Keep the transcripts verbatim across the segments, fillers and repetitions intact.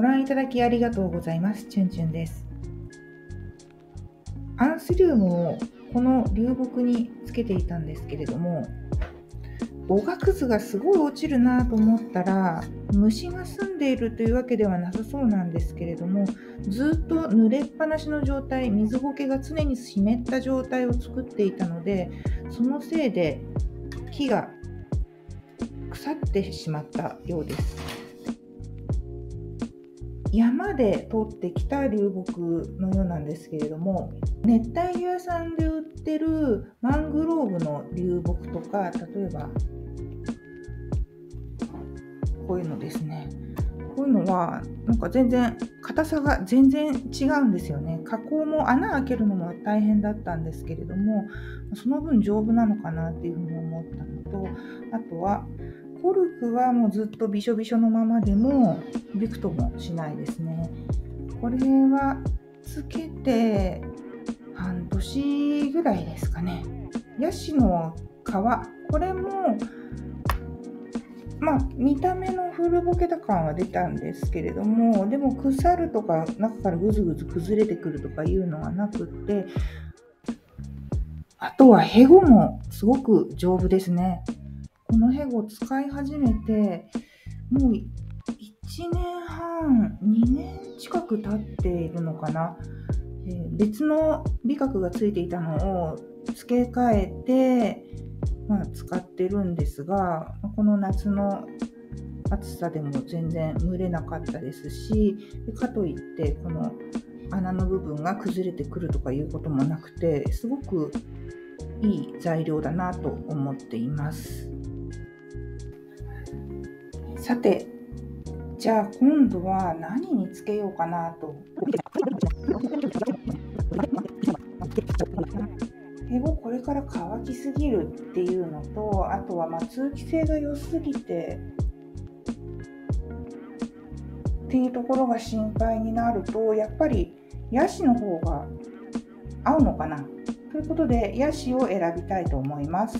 ご覧いただきありがとうございます。チュンチュンです。アンスリウムをこの流木につけていたんですけれども、おがくずがすごい落ちるなと思ったら、虫が住んでいるというわけではなさそうなんですけれども、ずっと濡れっぱなしの状態、水苔が常に湿った状態を作っていたので、そのせいで木が腐ってしまったようです。山で取ってきた流木のようなんですけれども、熱帯魚屋さんで売ってるマングローブの流木とか、例えばこういうのですね。こういうのはなんか全然硬さが全然違うんですよね。加工も穴開けるのも大変だったんですけれども、その分丈夫なのかなっていうふうに思ったのと、あとはコルクはもうずっとびしょびしょのままでもびくともしないですね。これはつけて半年ぐらいですかね。ヤシの皮、これもまあ見た目の古ぼけた感は出たんですけれども、でも腐るとか中からぐずぐず崩れてくるとかいうのはなくって、あとはヘゴもすごく丈夫ですね。このヘゴ使い始めてもういちねんはん、にねん近く経っているのかな。別の美角がついていたのを付け替えて、まあ、使ってるんですが、この夏の暑さでも全然蒸れなかったですし、かといってこの穴の部分が崩れてくるとかいうこともなくて、すごくいい材料だなと思っています。さて、じゃあ今度は何につけようかなと。ヘゴこれから乾きすぎるっていうのと、あとはまあ通気性が良すぎてっていうところが心配になると、やっぱりヤシの方が合うのかなということで、ヤシを選びたいと思います。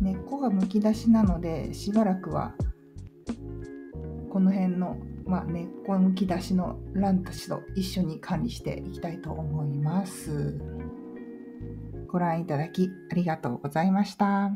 根っこがむき出しなので、しばらくはこの辺の、まあ、根っこむき出しのランたちと一緒に管理していきたいと思います。ご覧いただきありがとうございました。